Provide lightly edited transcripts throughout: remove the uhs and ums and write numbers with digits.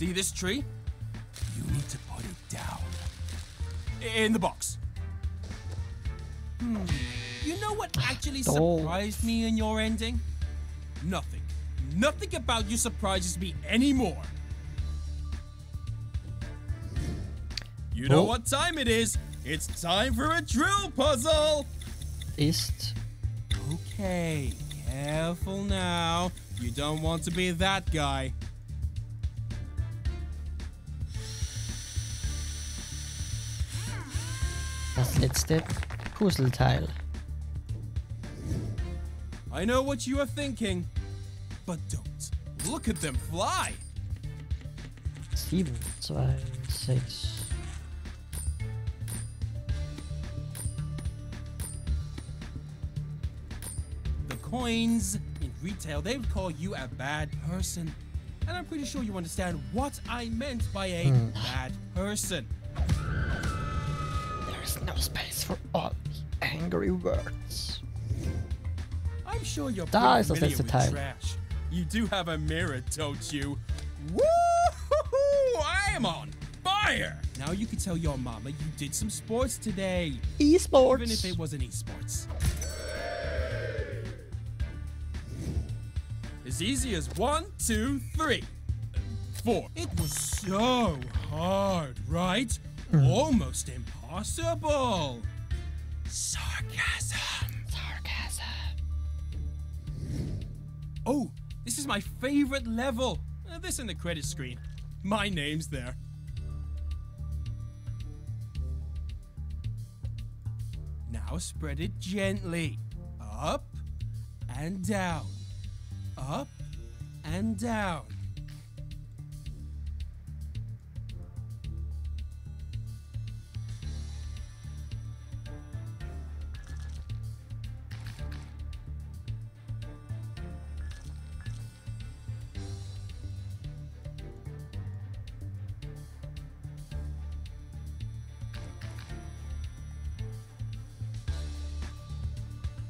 See this tree? You need to put it down. In the box. You know what actually surprised me in your ending? Nothing. Nothing about you surprises me anymore. You know what time it is? It's time for a drill puzzle. Ist. Okay, careful now. You don't want to be that guy. Das letzte Puzzleteil. I know what you are thinking, but don't. Look at them fly. 7, 2, 6. The coins in retail, they would call you a bad person, and I'm pretty sure you understand what I meant by a bad person. There's no space for all the angry words. I'm sure you're pretty familiar with trash. You do have a mirror, don't you? Woo-hoo-hoo! I am on fire! Now you can tell your mama you did some sports today. Esports. Even if it wasn't esports. As easy as 1, 2, 3, 4. It was so hard, right? Almost impossible. Sarcasm. Oh, this is my favorite level. This in the credit screen. My name's there. Now spread it gently. Up and down. Up and down.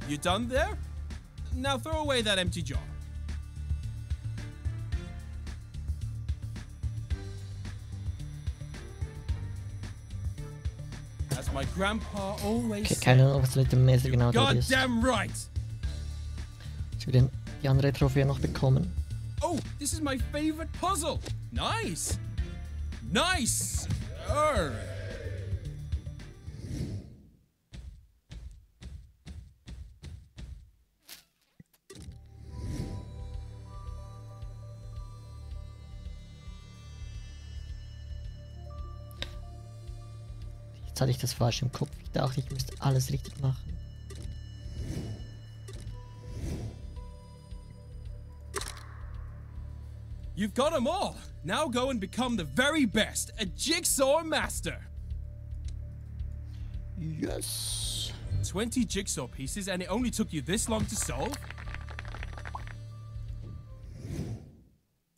You done there? Now throw away that empty jar. As my grandpa always said, genau goddamn right! Dass wir den, die andere Trophäe noch bekommen. Oh, this is my favorite puzzle! Nice! Nice! Hatte ich das falsch im Kopf. Ich dachte, ich müsste alles richtig machen. You've got them all. Now go and become the very best, a jigsaw master. Yes. 20 jigsaw pieces and it only took you this long to solve?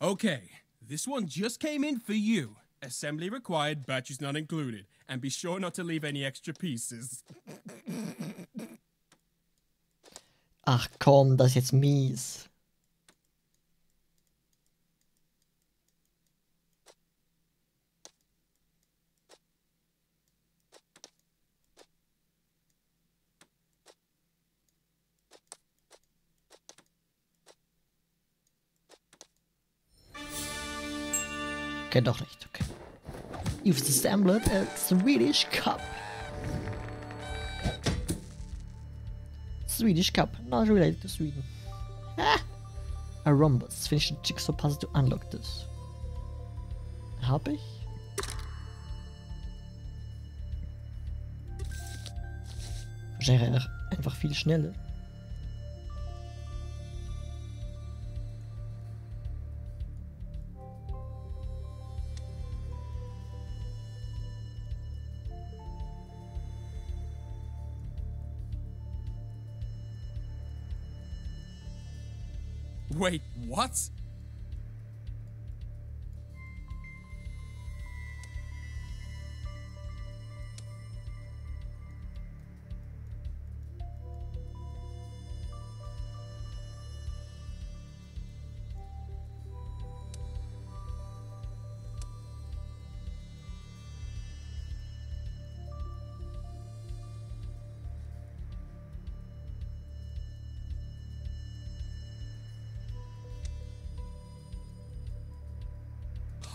Okay, this one just came in for you. Assembly required, batches not included. And be sure not to leave any extra pieces. Ach komm, das ist jetzt mies. Okay, doch nicht, okay. You've assembled a Swedish cup. Swedish cup, not related to Sweden. A rhombus. Finish the jigsaw puzzle to unlock this. Hab ich? Wahrscheinlich einfach viel schneller. Wait, what?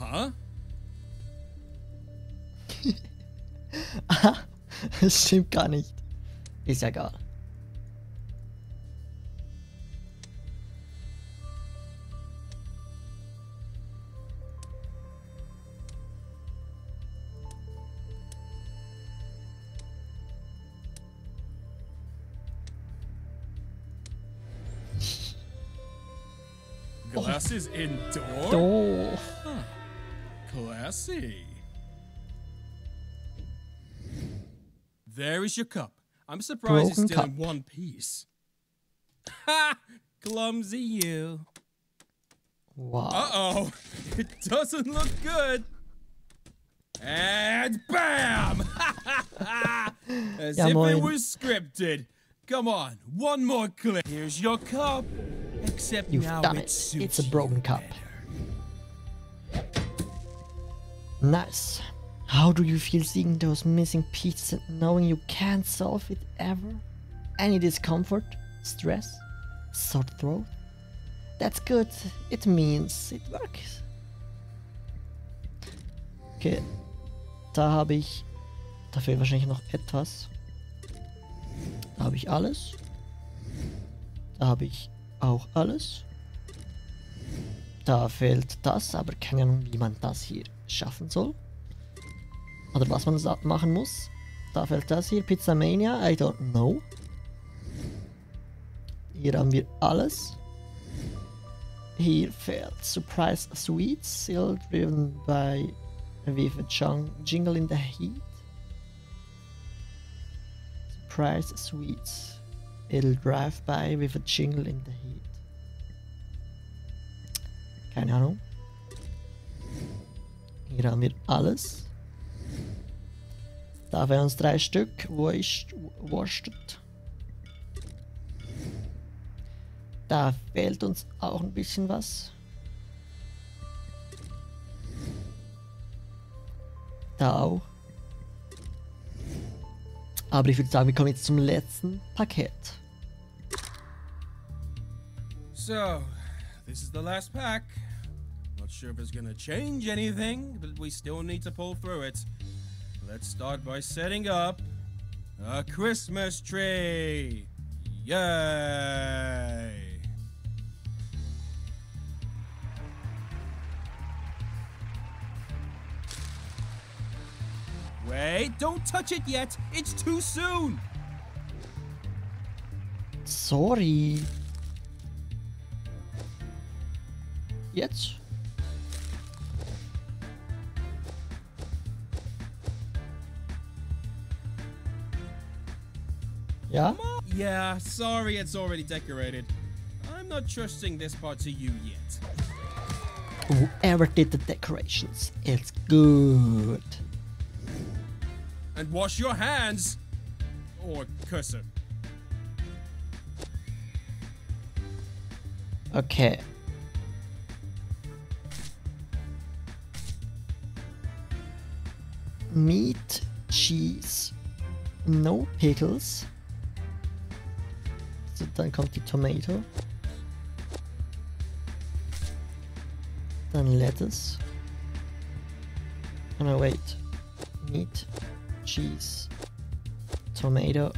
Huh? Das stimmt gar nicht. Ist ja gar. Glasses indoor? Door. Huh. Classy. There is your cup. I'm surprised it's still in one piece. Ha! Clumsy you. Wow. Uh-oh. It doesn't look good. And bam! As yeah, if it was scripted. Come on, one more clip. Here's your cup. Except you've now done it. It's a broken cup. Nice. How do you feel seeing those missing pieces and knowing you can't solve it ever? Any discomfort? Stress? Sore throat? That's good. It means it works. Okay. Da habe ich... Da fehlt wahrscheinlich noch etwas. Da habe ich alles. Da habe ich... auch alles. Da fehlt das, aber keine Ahnung, wie man das hier schaffen soll. Oder was man machen muss. Da fehlt das hier, Pizza Mania, I don't know. Hier haben wir alles. Hier fehlt Surprise Sweets, sealed driven by with a jingle in the heat. Surprise Sweets. It'll drive by with a jingle in the heat. Keine Ahnung. Hier haben wir alles. Da wären uns 3 Stück. Wo ist Worstet? Da fehlt uns auch ein bisschen was. Da auch. Aber ich würde sagen, wir kommen jetzt zum letzten Paket. So, this is the last pack. Not sure if it's gonna change anything, but we still need to pull through it. Let's start by setting up a Christmas tree. Yay! Wait, don't touch it yet. It's too soon. Sorry. Jetzt. Yeah? Yeah, sorry, it's already decorated. I'm not trusting this part to you yet. Whoever did the decorations, it's good. And wash your hands, or curse him. Okay. Meat, cheese, no pickles. So dann kommt die Tomato. Dann Lettuce. Oh no, wait. Meat. Cheese, tomato,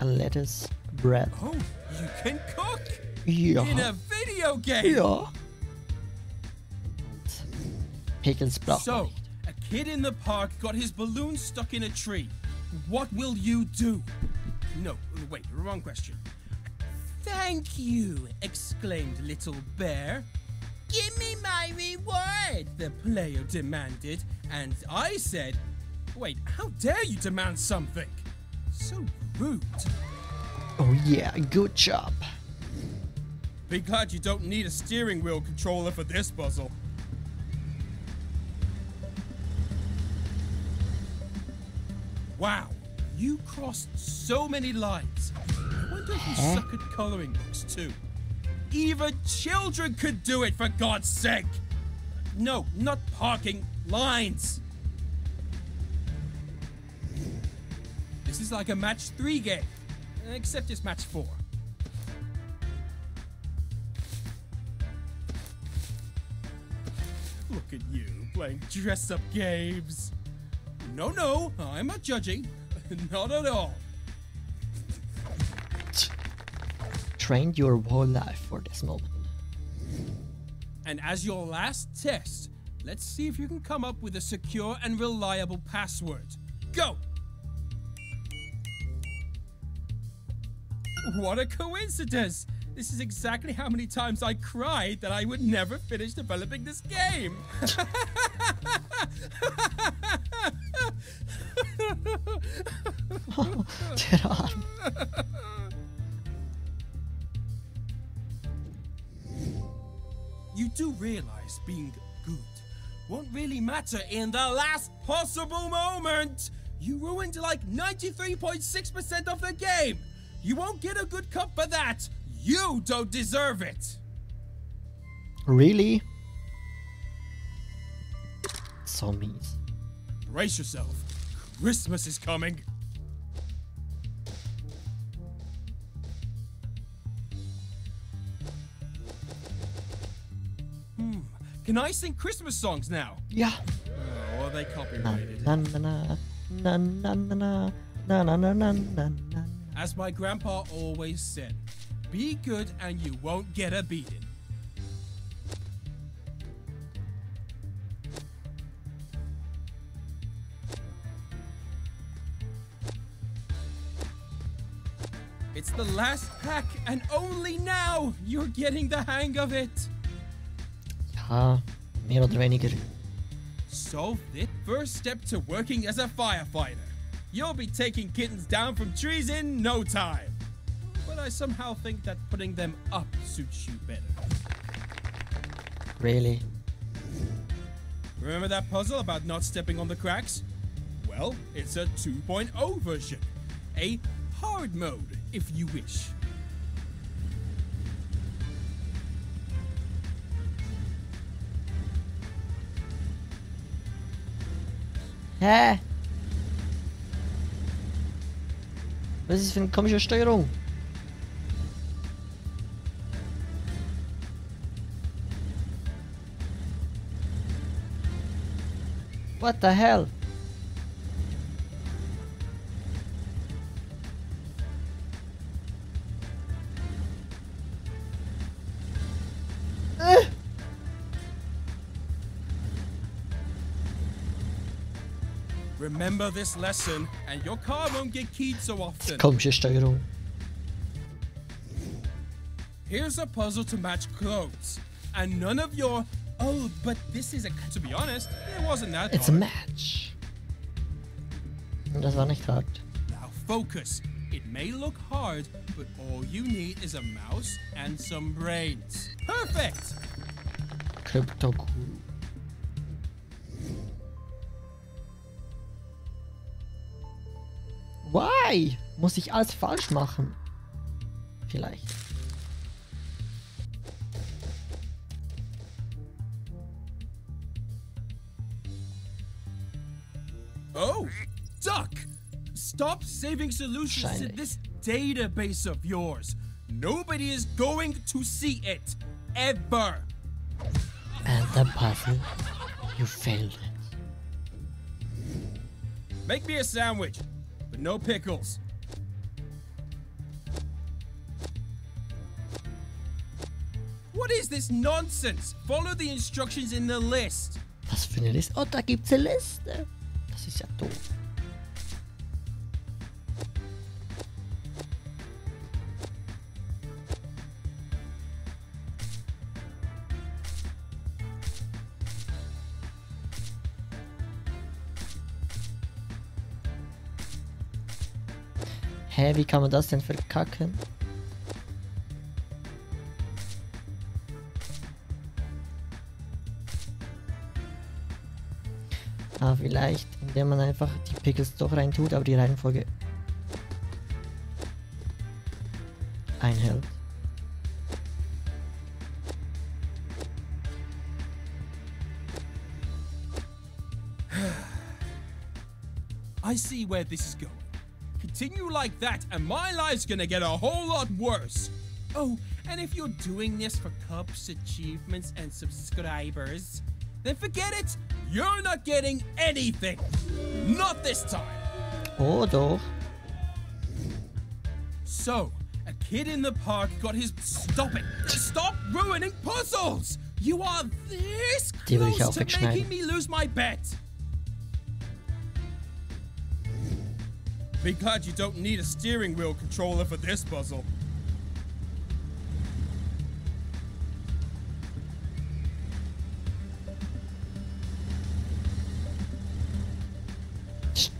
and lettuce, bread. Oh, you can cook! Yeah. In a video game! Yeah. Pickles block. So, a kid in the park got his balloon stuck in a tree. What will you do? No, wait, wrong question. Thank you, exclaimed Little Bear. Give me my reward, the player demanded, and I said, wait, how dare you demand something? So rude. Oh yeah, good job. Be glad you don't need a steering wheel controller for this puzzle. Wow, you crossed so many lines. I wonder if you suck at coloring books too. Even children could do it, for God's sake. No, not parking, lines. This is like a match 3 game, except it's match 4. Look at you, playing dress-up games. No, no, I'm not judging. Not at all. Trained your whole life for this moment. And as your last test, let's see if you can come up with a secure and reliable password. Go! What a coincidence! This is exactly how many times I cried that I would never finish developing this game! Oh, get on. You do realize being good won't really matter in the last possible moment! You ruined like 93.6% of the game! You won't get a good cup for that! You don't deserve it! Really? So mean. Brace yourself. Christmas is coming. Can I sing Christmas songs now? Yeah. Oh, are they copyrighted? Na na na na na na na na na na. As my grandpa always said, be good and you won't get a beating. It's the last pack and only now you're getting the hang of it. Ja, mehr oder weniger. So, the first step to working as a firefighter. You'll be taking kittens down from trees in no time. But I somehow think that putting them up suits you better. Really? Remember that puzzle about not stepping on the cracks? Well, it's a 2.0 version. A hard mode, if you wish. Hä? Was ist für eine komische Steuerung? What the hell? Remember this lesson, and your car won't get keyed so often. Komische Steuerung. Here's a puzzle to match clothes, and none of your. Oh, but this is a. To be honest, it wasn't that hard. It's a match. Das war nicht hard. Now focus. It may look hard, but all you need is a mouse and some brains. Perfect. Crypto Guru. Why? Muss ich alles falsch machen? Vielleicht. Oh, duck! Stop saving solutions in this database of yours. Nobody is going to see it. Ever. And the puzzle. You failed it. Make me a sandwich. But no pickles. What is this nonsense? Follow the instructions in the list. Was für eine Liste? Oh, da gibt's eine Liste. Das ist ja doof. Hä, wie kann man das denn verkacken? Ah, vielleicht, indem man einfach die Pickles doch rein tut, aber die Reihenfolge einhält. I see where this is going. Continue like that, and my life's gonna get a whole lot worse. Oh, and if you're doing this for cups, achievements, and subscribers, then forget it. You're not getting anything. Not this time. Although. So, a kid in the park got his... Stop it. Stop ruining puzzles. You are this close to making me lose my bet. Be glad you don't need a steering wheel controller for this puzzle.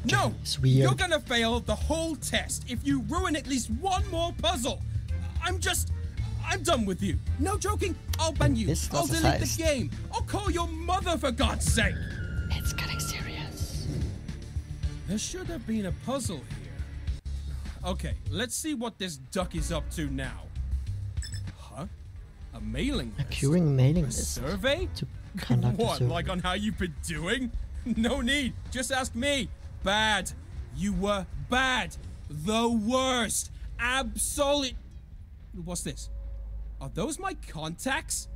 No! You're gonna fail the whole test if you ruin at least one more puzzle! I'm done with you. No joking, I'll ban you. I'll delete the game. I'll call your mother for God's sake! It's getting serious. There should have been a puzzle here. Okay, let's see what this duck is up to now. Huh? A mailing list? A curing mailing list? A survey? To conduct what, a survey. Like on how you've been doing? No need, just ask me. Bad. You were bad. The worst. Absolute. What's this? Are those my contacts?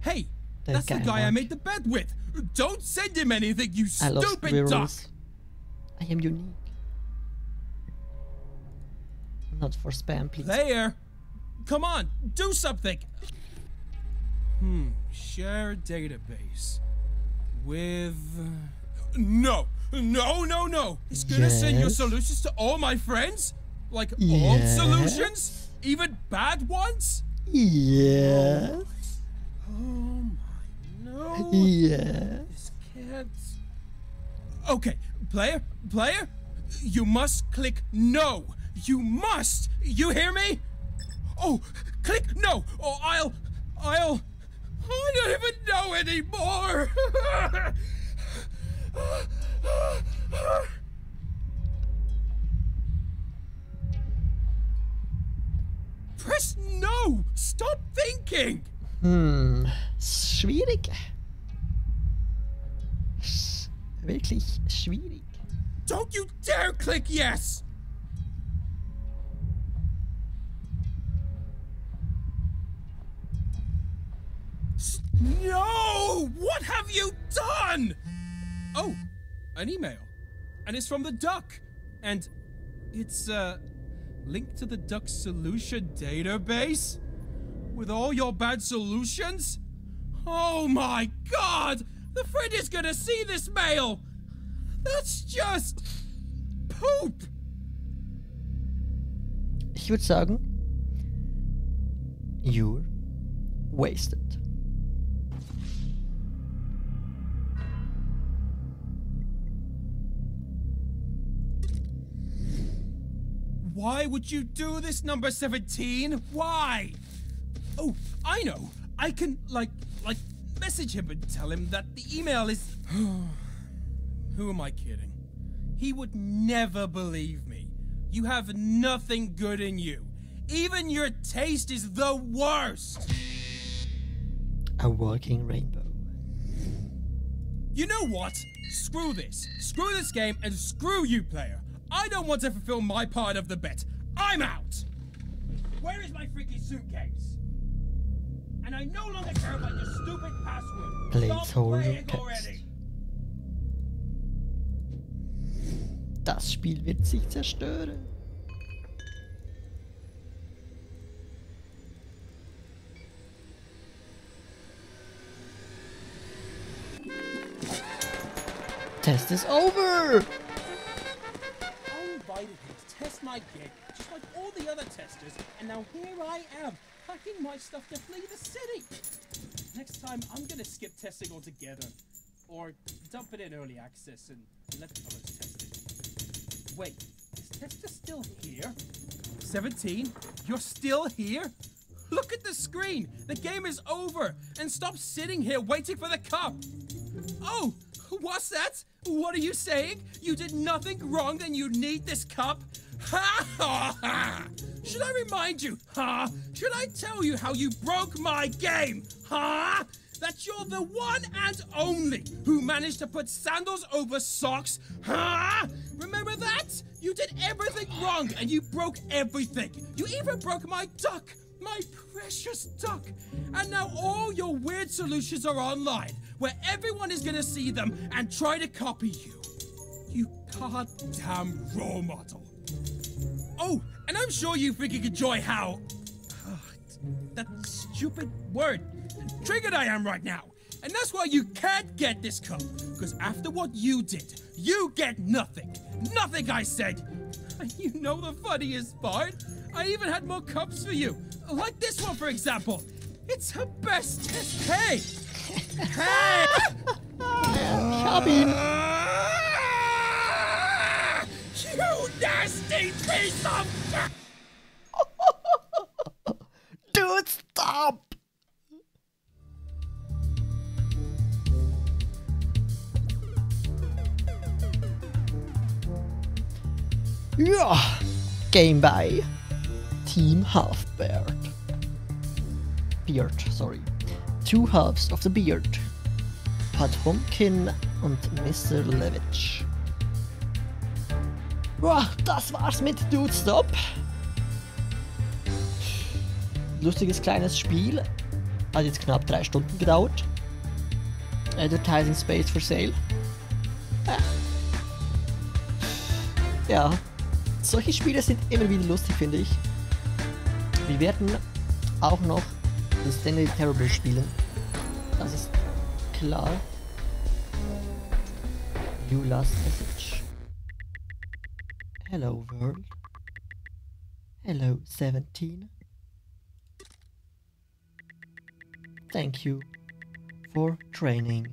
Hey, that's the guy I made the bed with. Don't send him anything, you stupid duck. I am unique. Not for spam, please. Player, come on, do something. Share database with. No. No, no, no! It's gonna send your solutions to all my friends? Like, all solutions? Even bad ones? Yes. Oh my, no. Yeah. This can't... Okay, player, you must click no. You must! You hear me? Oh, click no, or I'll... I don't even know anymore! Press no! Stop thinking! Schwierig. Wirklich schwierig. Don't you dare click yes! No! What have you done? Oh! An email, and it's from the duck, and it's linked to the duck's solution database with all your bad solutions. Oh my God, the friend is gonna see this mail. That's just poop. Ich würde sagen, you're wasted. Why would you do this, number 17? Why? Oh, I know. I can, like message him and tell him that the email is... Who am I kidding? He would never believe me. You have nothing good in you. Even your taste is the worst. A walking rainbow. You know what? Screw this. Screw this game and screw you, player. I don't want to fulfill my part of the bet. I'm out! Where is my freaking suitcase? And I no longer care about your stupid password. Placeholder already. Das Spiel wird sich zerstören. Test is over! To test my gig, just like all the other testers, and now here I am, packing my stuff to flee the city. Next time, I'm gonna skip testing altogether, or dump it in early access and let the others test it. Wait, is Tester still here? 17, you're still here? Look at the screen. The game is over, and stop sitting here waiting for the cup. Oh, what's that? What are you saying? You did nothing wrong and you need this cup? Ha ha ha! Should I remind you? Huh? Should I tell you how you broke my game? Huh? That you're the one and only who managed to put sandals over socks? Huh? Remember that? You did everything wrong and you broke everything. You even broke my duck. My precious duck! And now all your weird solutions are online, where everyone is gonna see them and try to copy you. You goddamn role model. Oh, and I'm sure you freaking enjoy how... that stupid word. Triggered I am right now. And that's why you can't get this cup. Because after what you did, you get nothing. Nothing, I said. And you know the funniest part? I even had more cups for you. Like this one, for example. It's her best test. Hey! Hey! Cabin! You nasty piece of... Dude, stop! Yeah! Game by Team Half Beard. Beard, sorry. Two halves of the beard. Pat Humpkin und Mr. Levitch. Boah, das war's mit Dude Stop. Lustiges kleines Spiel. Hat jetzt knapp 3 Stunden gedauert. Advertising Space for Sale. Ja. Solche Spiele sind immer wieder lustig, finde ich. Wir werden auch noch den Stanley Parable spielen. Das ist klar. You last message. Hello world. Hello 17. Thank you for training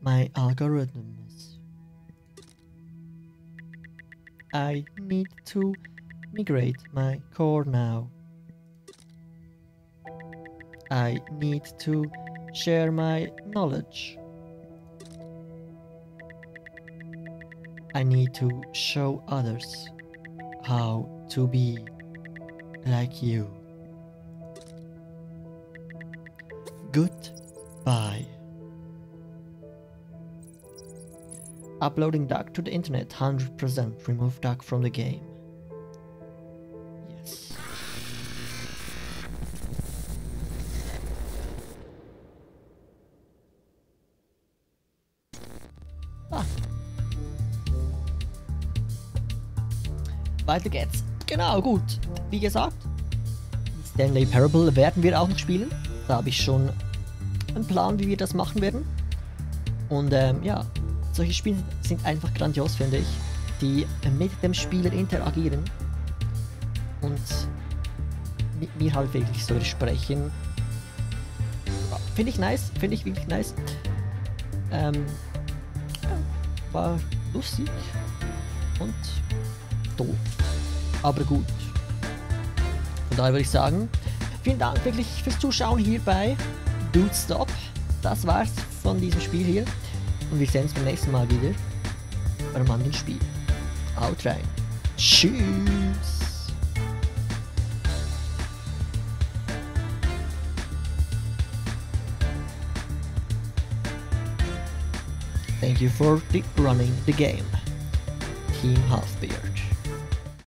my algorithms. I need to migrate my core now. I need to share my knowledge. I need to show others how to be like you. Goodbye. Uploading duck to the internet, 100%. Remove duck from the game. Yes. Ah. Weiter geht's. Genau, gut. Wie gesagt, Stanley Parable werden wir auch noch spielen. Da habe ich schon einen Plan, wie wir das machen werden. Und ja, solche Spiele sind einfach grandios, finde ich, die mit dem Spieler interagieren und mit mir halt wirklich so sprechen. Finde ich nice, finde ich wirklich nice. War lustig und doof, aber gut. Von daher würde ich sagen, vielen Dank wirklich fürs Zuschauen hier bei Dude Stop. Das war's von diesem Spiel hier. Und wir sehen uns beim nächsten Mal wieder bei einem anderen Spiel. Haut rein. Tschüss. Thank you for running the game. Team Half Beard.